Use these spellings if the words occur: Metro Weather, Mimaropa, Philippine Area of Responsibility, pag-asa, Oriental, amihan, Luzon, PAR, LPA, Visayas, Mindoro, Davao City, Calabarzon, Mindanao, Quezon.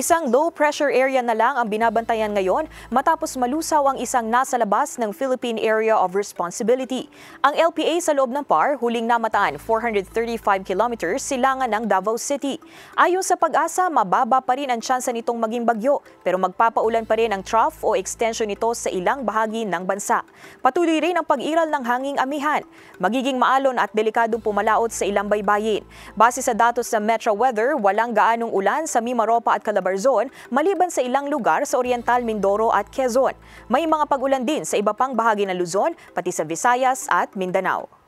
Isang low-pressure area na lang ang binabantayan ngayon matapos malusaw ang isang nasa labas ng Philippine Area of Responsibility. Ang LPA sa loob ng PAR huling namataan 435 kilometers silangan ng Davao City. Ayon sa pag-asa, mababa pa rin ang tsansa nitong maging bagyo pero magpapaulan pa rin ang trough o extension nito sa ilang bahagi ng bansa. Patuloy rin ang pag-iral ng hanging amihan. Magiging maalon at delikadong pumalaot sa ilang baybayin. Base sa datos sa Metro Weather, walang gaanong ulan sa Mimaropa at Calabarzon, maliban sa ilang lugar sa Oriental, Mindoro at Quezon. May mga pag-ulan din sa iba pang bahagi ng Luzon, pati sa Visayas at Mindanao.